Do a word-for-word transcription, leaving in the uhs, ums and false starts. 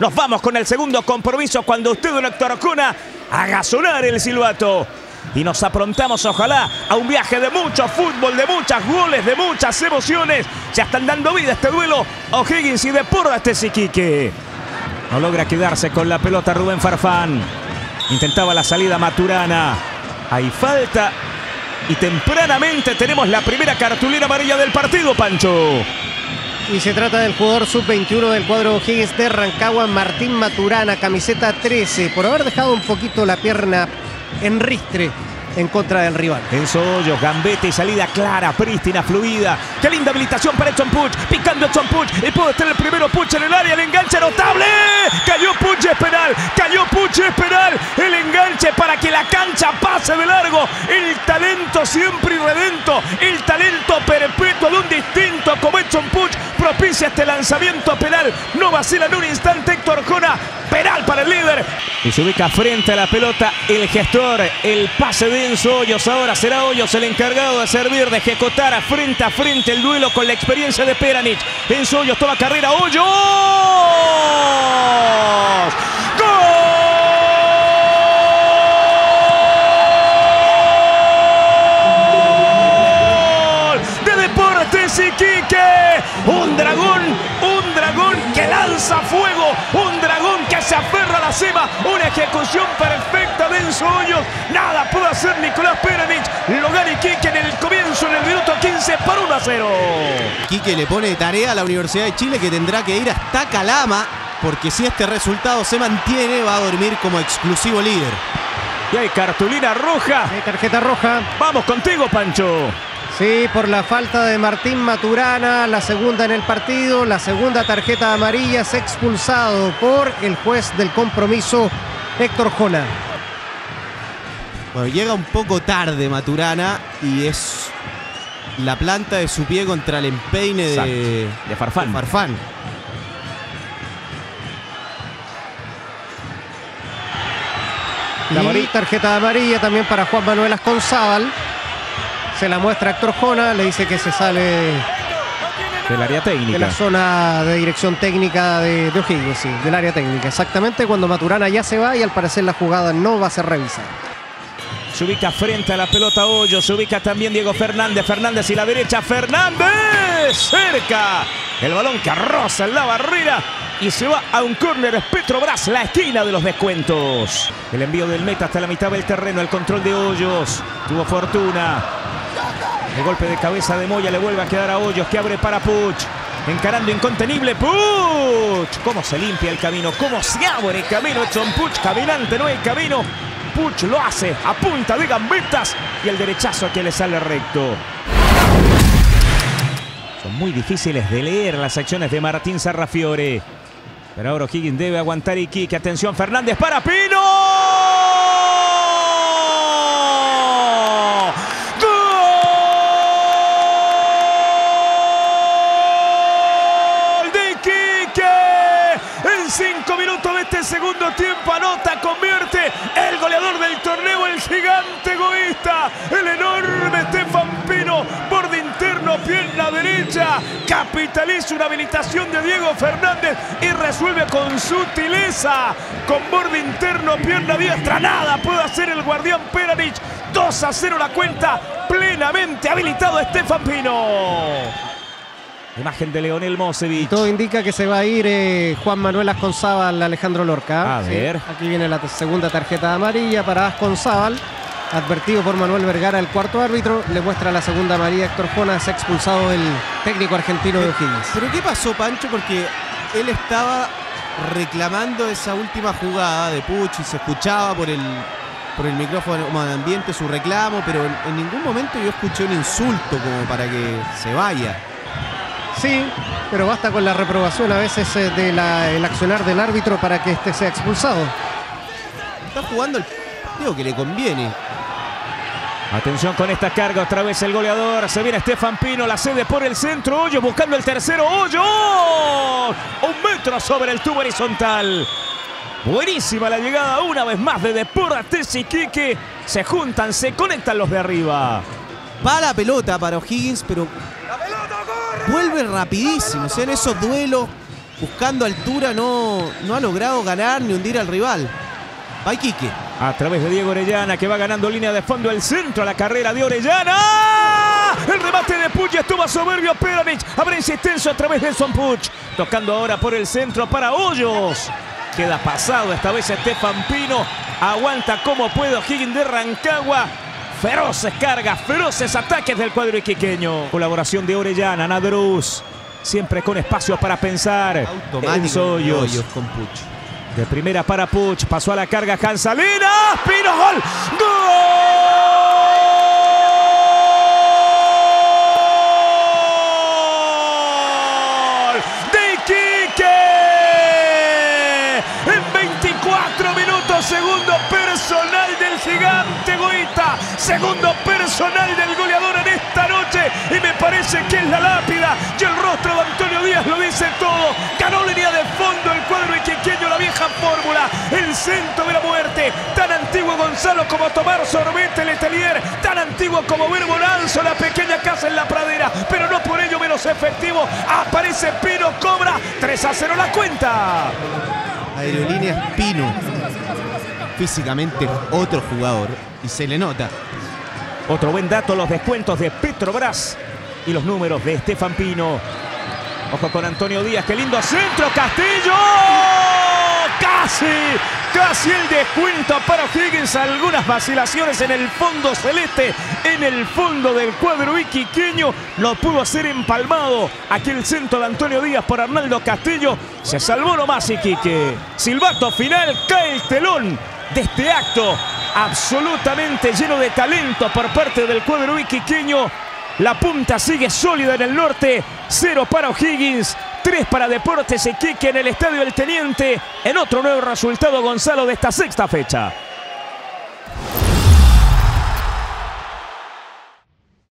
Nos vamos con el segundo compromiso cuando usted, don Héctor Ocona, haga sonar el silbato. Y nos aprontamos, ojalá, a un viaje de mucho fútbol, de muchos goles, de muchas emociones. Ya están dando vida a este duelo O'Higgins y Deportes Iquique. No logra quedarse con la pelota Rubén Farfán. Intentaba la salida Maturana. Hay falta. Y tempranamente tenemos la primera cartulina amarilla del partido, Pancho. Y se trata del jugador sub veintiuno del cuadro O'Higgins de Rancagua, Martín Maturana, camiseta trece, por haber dejado un poquito la pierna en ristre en contra del rival. Enzo Hoyos, gambeta y salida clara, prístina, fluida. ¡Qué linda habilitación para Edson Puch! Picando Edson Puch, y puede estar el primero Puch en el área, el enganche notable. Cayó Puch, es penal, cayó Puch, es penal. El enganche para que la cancha pase de largo. El talento siempre irredento, el talento perpetuo de un distinto como Edson Puch propicia este lanzamiento penal. No vacila en un instante Héctor Jona. Penal para el líder. Y se ubica frente a la pelota el gestor. El pase de Enzo Hoyos. Ahora será Hoyos el encargado de servir, de ejecutar a frente a frente el duelo con la experiencia de Peranic. Enzo Hoyos toma carrera. ¡Hoyos! ¡Gol! Iquique, un dragón, un dragón que lanza fuego, un dragón que se aferra a la cima, una ejecución perfecta de Enzo Hoyos. Nada pudo hacer Nicolás Peranic, lo gana Iquique en el comienzo, en el minuto quince para uno a cero. Iquique le pone de tarea a la Universidad de Chile, que tendrá que ir hasta Calama, porque si este resultado se mantiene va a dormir como exclusivo líder. Y hay cartulina roja. Hay tarjeta roja. Vamos contigo, Pancho. Sí, por la falta de Martín Maturana, la segunda en el partido, la segunda tarjeta amarilla, es expulsado por el juez del compromiso, Héctor Jona. Bueno, llega un poco tarde Maturana y es la planta de su pie contra el empeine de, de Farfán. De Farfán. La y tarjeta amarilla también para Juan Manuel Azconzábal. Se la muestra Héctor Jona, le dice que se sale del área técnica. De la zona de dirección técnica de, de O'Higgins, sí, del área técnica. Exactamente cuando Maturana ya se va y al parecer la jugada no va a ser revisada. Se ubica frente a la pelota Hoyos, se ubica también Diego Fernández. Fernández y la derecha, Fernández, cerca. El balón que roza en la barrera. Y se va a un córner Petrobras, la esquina de los descuentos. El envío del meta hasta la mitad del terreno, el control de Hoyos. Tuvo fortuna. El golpe de cabeza de Moya le vuelve a quedar a Hoyos, que abre para Puch. Encarando incontenible, Puch. Cómo se limpia el camino, cómo se abre el camino. Edson Puch, caminante, no hay camino. Puch lo hace a punta de gambetas y el derechazo que le sale recto. Son muy difíciles de leer las acciones de Martín Sarrafiore. Pero ahora O'Higgins debe aguantar Iquique. Atención, Fernández para Pino. ¡Gol de Iquique! En cinco minutos de este segundo tiempo anota, convierte el goleador del torneo, el gigante egoísta, el enorme Estefan Pino. Por interno, pierna derecha, capitaliza una habilitación de Diego Fernández y resuelve con sutileza, con borde interno, pierna diestra. Nada puede hacer el guardián Peranic. Dos a cero la cuenta, plenamente habilitado Estefan Pino. Imagen de Leonel Mosevich. Todo indica que se va a ir eh, Juan Manuel Azconzábal, Alejandro Lorca. A ver. Sí, aquí viene la segunda tarjeta amarilla para Azconzábal. Advertido por Manuel Vergara, el cuarto árbitro, le muestra la segunda amarilla Héctor Jona, es expulsado el técnico argentino de O'Higgins. ¿Pero qué pasó, Pancho? Porque él estaba reclamando esa última jugada de Puch y se escuchaba por el, por el micrófono de ambiente su reclamo, pero en, en ningún momento yo escuché un insulto como para que se vaya. Sí, pero basta con la reprobación a veces del de accionar del árbitro para que este sea expulsado. Está jugando el partido que le conviene. Atención con esta carga, otra vez el goleador. Se viene Estefan Pino, la cede por el centro. Hoyos buscando el tercero. Hoyos. Un metro sobre el tubo horizontal. Buenísima la llegada una vez más de Deportes Iquique. Se juntan, se conectan los de arriba. Va la pelota para O'Higgins, pero la pelota corre. Vuelve rapidísimo. La pelota, o sea, en esos duelos buscando altura, no, no ha logrado ganar ni hundir al rival. Va Iquique. A través de Diego Orellana, que va ganando línea de fondo, el centro a la carrera de Orellana. El remate de Puig estuvo soberbio. Peranic abre insistencia a través de Edson Puch. Tocando ahora por el centro para Hoyos. Queda pasado esta vez Estefan Pino. Aguanta como puede O'Higgins de Rancagua. Feroces cargas, feroces ataques del cuadro iquiqueño. Colaboración de Orellana, Nadruz. Siempre con espacio para pensar. Automático Hoyos con Puch. De primera para Puch, pasó a la carga Hansa Lina, Pino, gol, gol de Iquique, en veinticuatro minutos, segundo personal del gigante Goita, segundo personal del goleador en esta noche, y me parece que es la lápida y el rostro de Antonio Díaz lo dice todo. Ganó línea de fondo el cuadro iquiqueño, la vieja fórmula, el centro de la muerte, tan antiguo Gonzalo como tomar sorbete el Letelier, tan antiguo como ver Bonanzo, la pequeña casa en la pradera, pero no por ello menos efectivo. Aparece Pino, cobra, tres a cero la cuenta. Aerolíneas Pino, físicamente otro jugador y se le nota. Otro buen dato, los descuentos de Petrobras y los números de Estefan Pino. Ojo con Antonio Díaz, qué lindo centro, Castillo. Casi, casi el descuento para O'Higgins. Algunas vacilaciones en el fondo celeste, en el fondo del cuadro iquiqueño. Lo pudo hacer empalmado. Aquí el centro de Antonio Díaz por Arnaldo Castillo. Se salvó nomás Iquique. Silbato final, cae el telón de este acto absolutamente lleno de talento por parte del cuadro iquiqueño. La punta sigue sólida en el norte, cero para O'Higgins, tres para Deportes Iquique en el Estadio El Teniente, en otro nuevo resultado, Gonzalo, de esta sexta fecha.